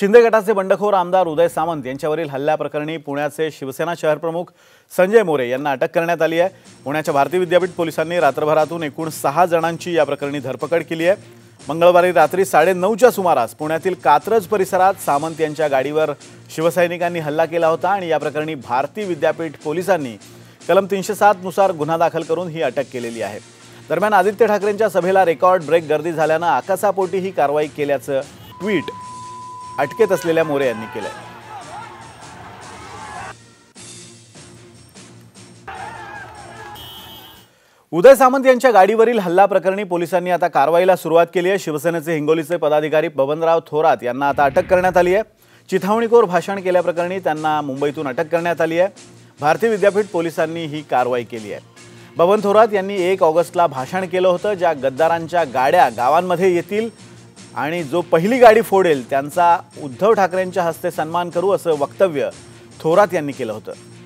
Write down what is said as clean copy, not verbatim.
शिंदे गटाचे बंडखोर आमदार उदय सामंत यांच्यावरील हल्ल्याप्रकरणी पुण्याचे शिवसेना शहर प्रमुख संजय मोरे यांना अटक करण्यात आली आहे। पुण्याच्या भारतीय विद्यापीठ पोलिसांनी रात्रभरातून एकूण 6 जणांची या प्रकरणी धरपकड केली आहे। मंगळवारी रात्री 9:30च्या सुमारास पुण्यातील कात्रज परिसरात सामंत यांच्या गाडीवर शिवसैनिकांनी हल्ला केला होता आणि या प्रकरणी भारतीय विद्यापीठ पोलिसांनी कलम 307 नुसार गुन्हा दाखल करून ही अटक केलेली आहे। दरम्यान आदित्य ठाकरेंच्या सभेला रेकॉर्ड ब्रेक गर्दी झाल्याने आकाशापोटी ही कारवाई केल्याचं ट्वीट अटकेत असलेल्या मोरे यांनी केलं। उदय सामंत यांच्या गाडीवरील हल्ला प्रकरणी पोलिसांनी आता कारवाईला सुरुवात केली आहे। शिवसेनेचे हिंगोलीचे पदाधिकारी बबनराव थोरात यांना आता अटक करण्यात आली आहे। चिथावणीखोर भाषण केल्याप्रकरणी त्यांना मुंबईतून अटक करण्यात आली आहे। भारतीय विद्यापीठ पोलिसांनी ही कारवाई केली आहे। बबन थोरात यांनी 1 ऑगस्टला भाषण केलं होतं, ज्या गद्दारांच्या गाड्या गावांमध्ये येतील आणि जो पहिली गाडी फोडेल त्यांचा उद्धव ठाकरेंच्या हस्ते सन्मान करू असं वक्तव्य थोरात यांनी केलं होतं।